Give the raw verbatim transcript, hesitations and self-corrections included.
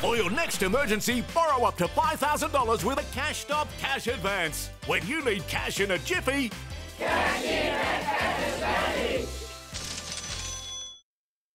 For your next emergency, borrow up to five thousand dollars with a Cash Stop Cash Advance. When you need cash in a jiffy, cash in a